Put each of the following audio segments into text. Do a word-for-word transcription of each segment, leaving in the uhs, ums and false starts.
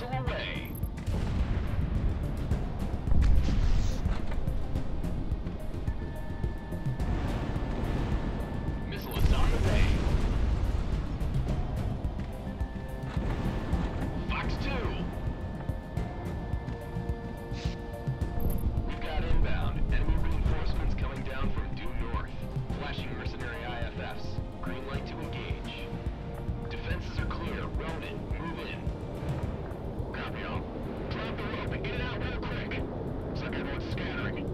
laser array. Missile is on the way. Fox two. We've got inbound. Enemy reinforcements coming down from due north. Flashing mercenary I F Fs. Green light to engage. Defenses are clear. Ronin, move in. Copy all. Drop the rope and get it out real quick. Sucker everyone's scattering.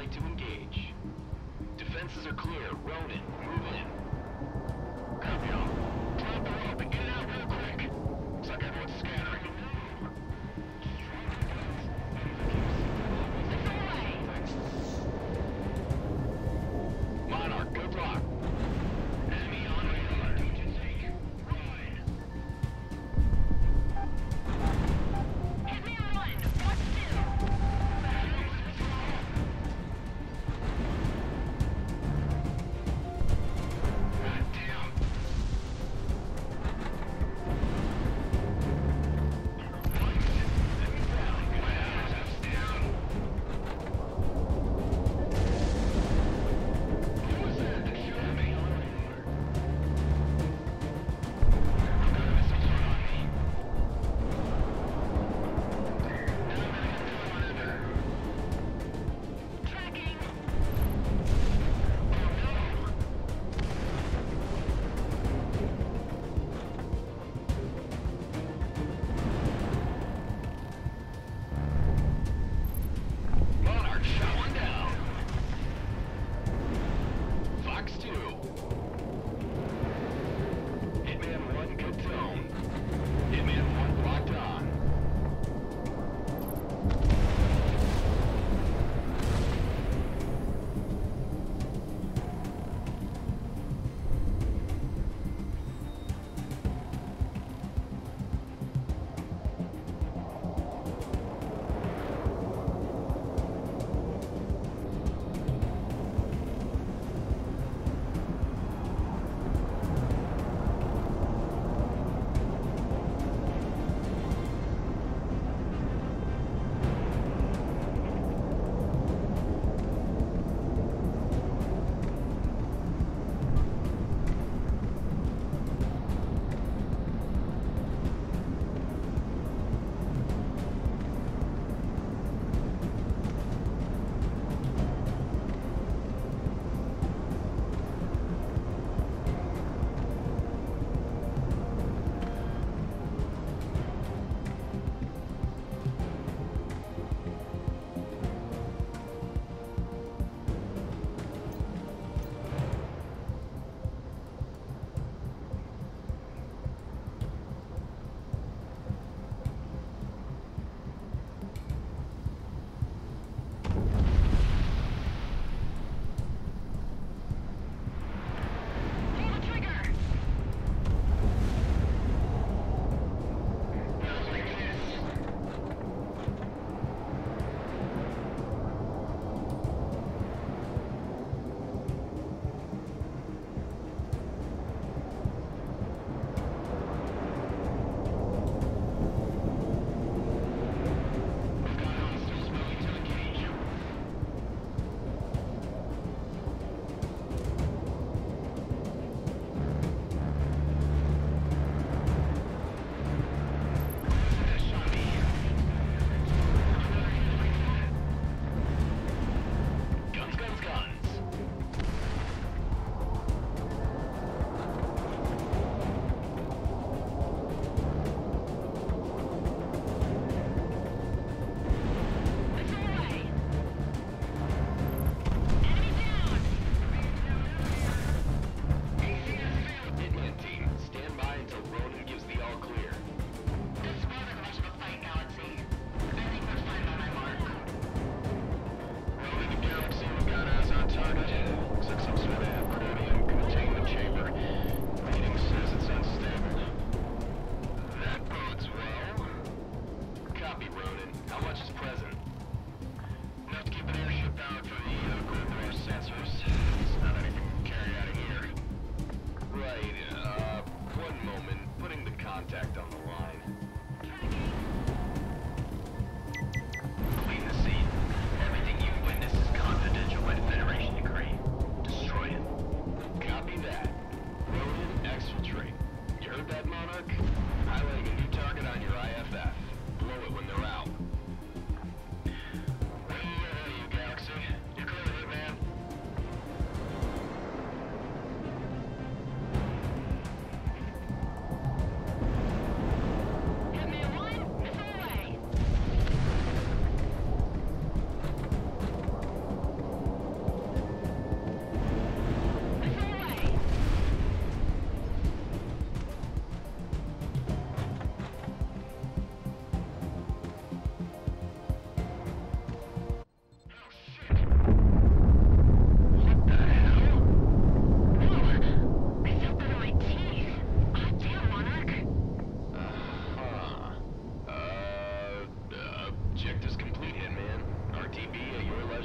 satellite to engage. Defenses are clear. Road in. Move in. Copy y'all. Drop the rope and get it out real quick. Looks like everyone's scattering. Monarch, good luck. Enemy on radar. Don't you take it? Run! Hit me on one. Watch still. God damn.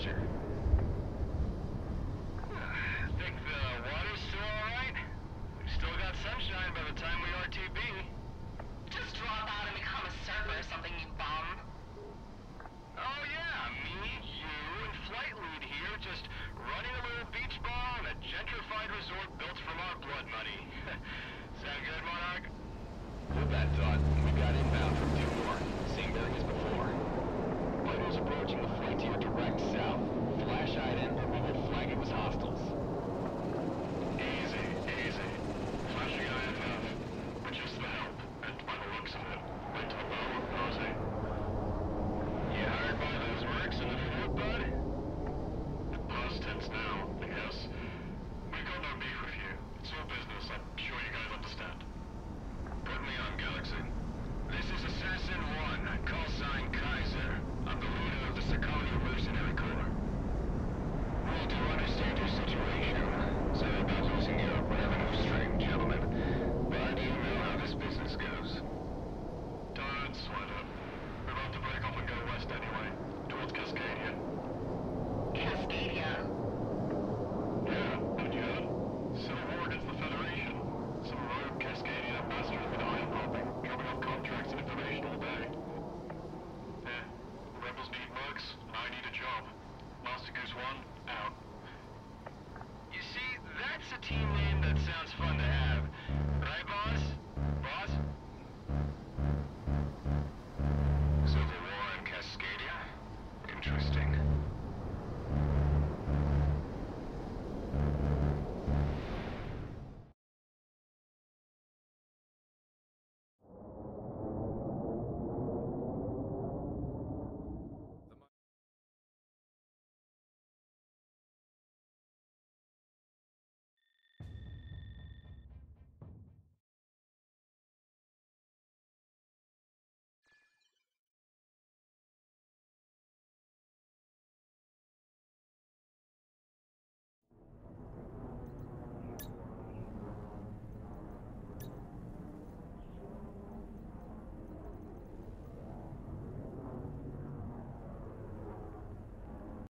closer. Think the water's still alright? We've still got sunshine by the time we R T B. Just drop out and become a surfer or something, you bum. Oh yeah, me, you, and Flight Lead here, just running a little beach ball in a gentrified resort built from our blood money. Sound good, Monarch? With that thought, we got inbound from two more, same bearing as before. Lighters approaching the frontier direct south. Flash eyed it, and we would flag it was hostiles. Easy, easy. Flashing eye enough. But just the help, and by the looks of it, went to allow a posing. You hired by those mercs in the fort, bud? Past tense now, I guess. We got no beef with you. It's all business, I'm sure you guys understand. Put me on, Galaxy. This is Assassin One, call sign Kaiser. I'm the leader of the Sakali Revolutionary Corps. We do understand your situation. Sorry about losing your revenue stream, gentlemen. But I do know how this business goes. Don't sweat it. We're about to break off and go west anyway, towards Cascadia. Cascadia? Yeah, haven't you heard? Civil war against the Federation. Some rogue Cascadia ambassador has been iron popping, coming off contracts and information all day. Yeah, rebels need mercs, I need a job. Master Goose One, out. You see, that's a team name that sounds fun to have. Right, boss?